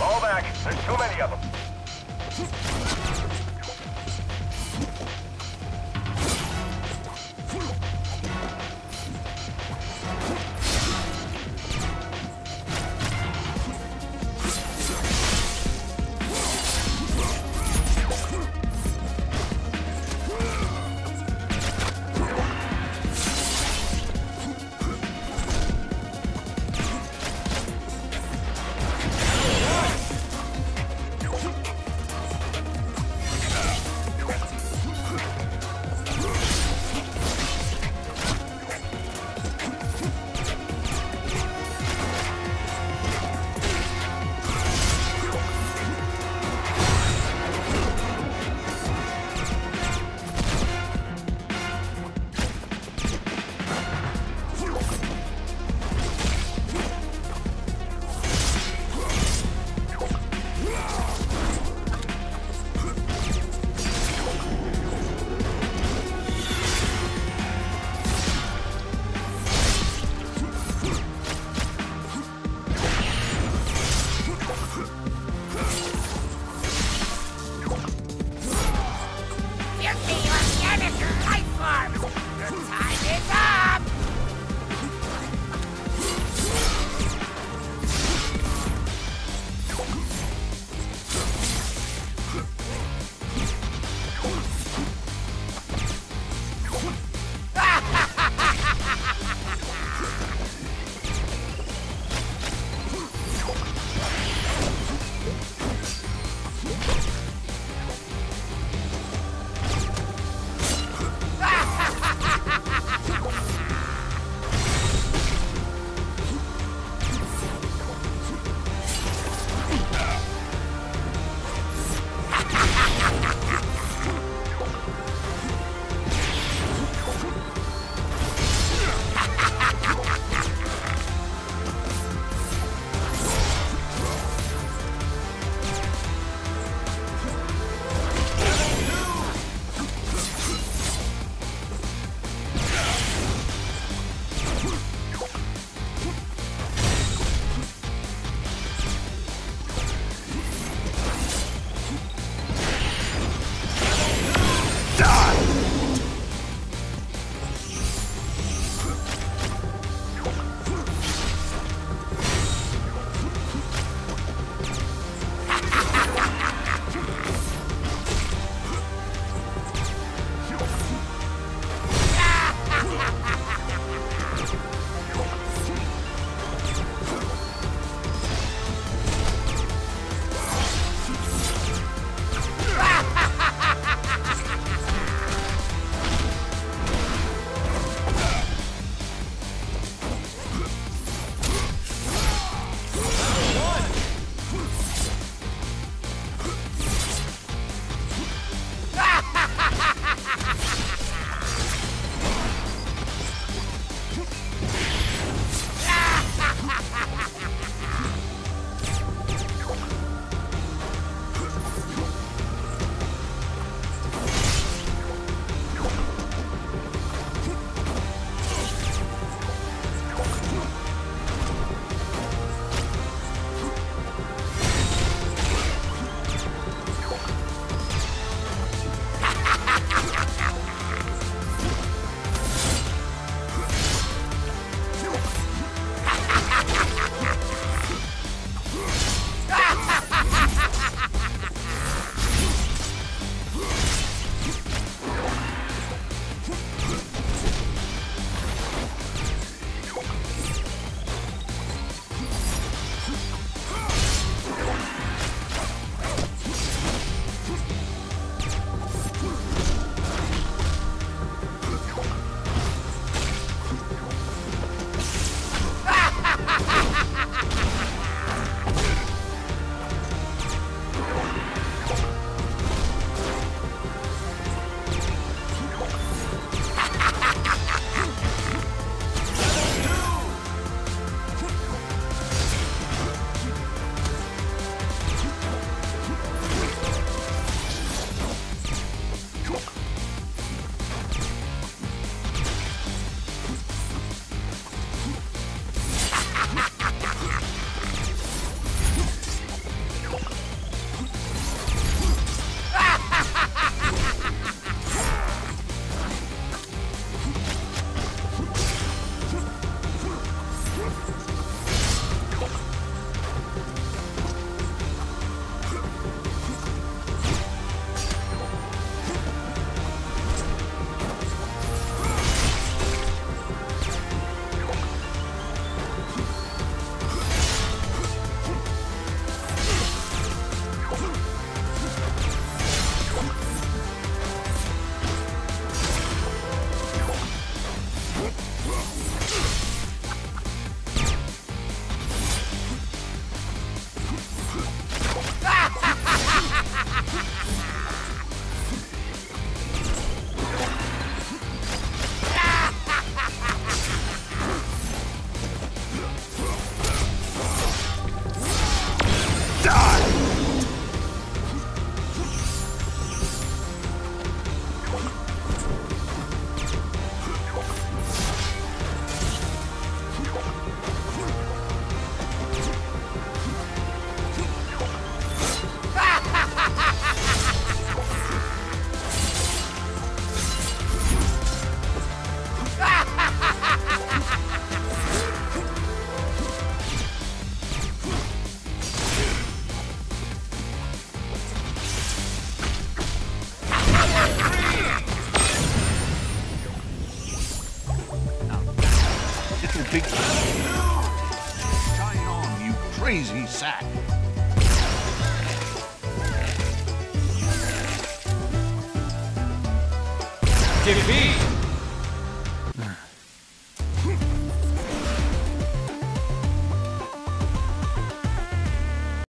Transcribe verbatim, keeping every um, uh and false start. Fall back. There's too many of them. Jimmy B.